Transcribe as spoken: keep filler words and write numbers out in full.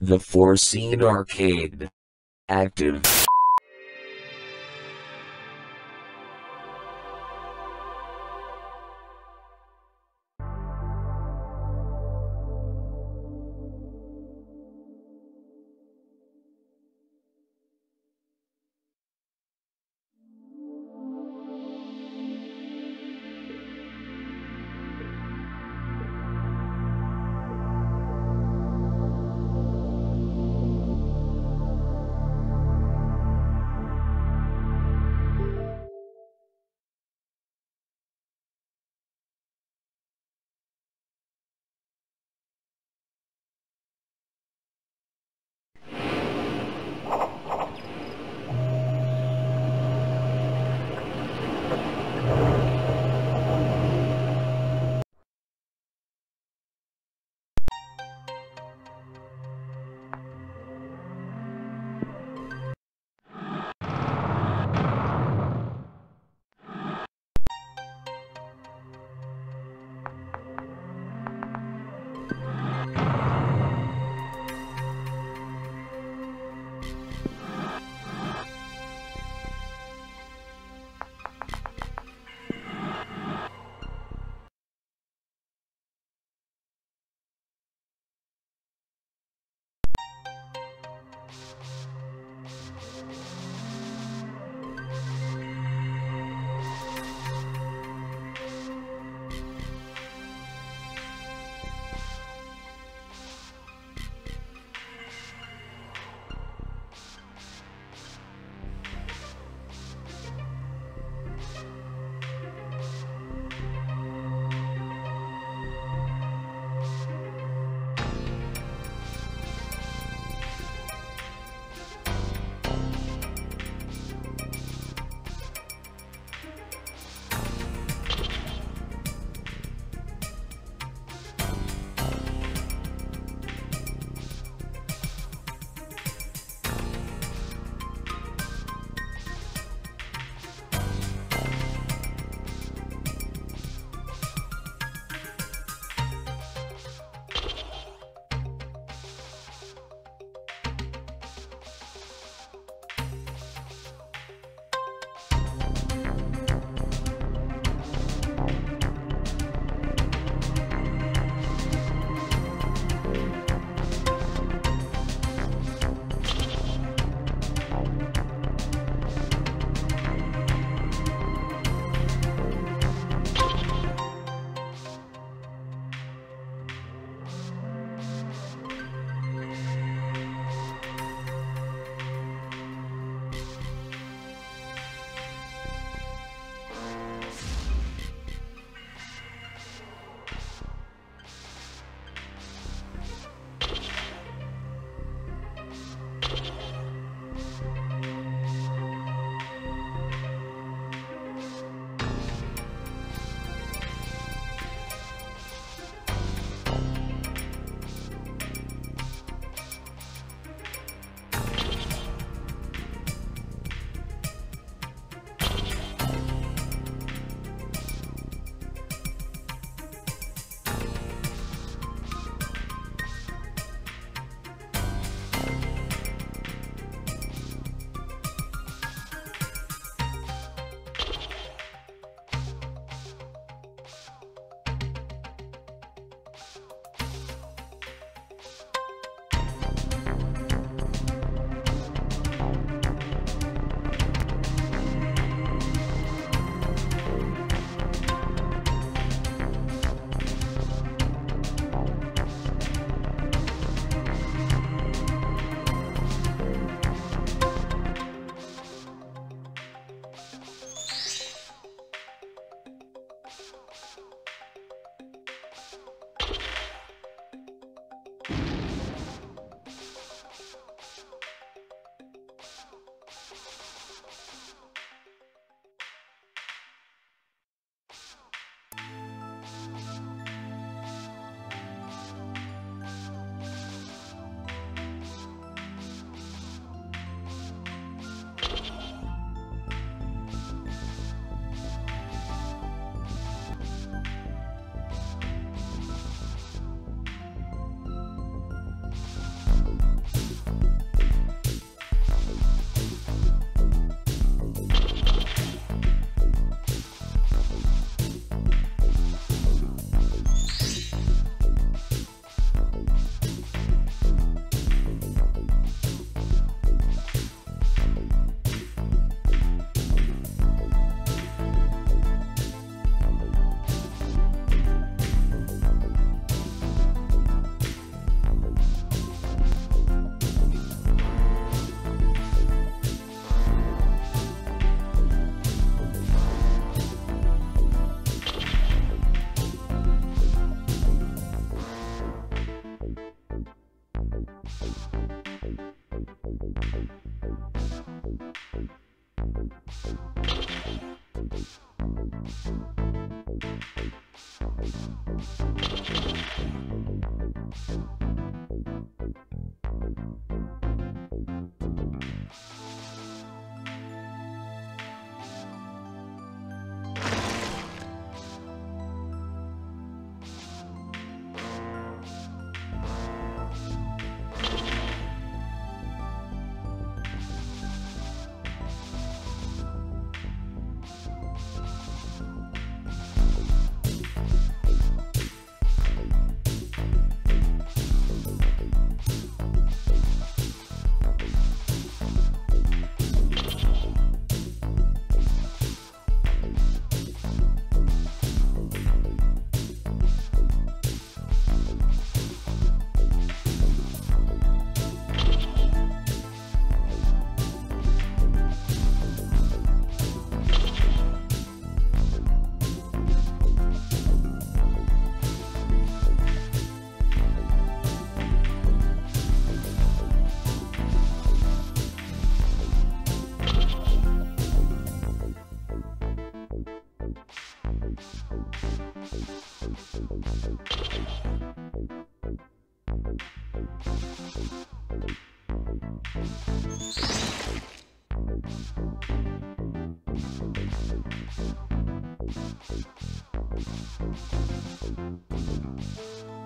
The Foreseen Arcade. Active. Thank you.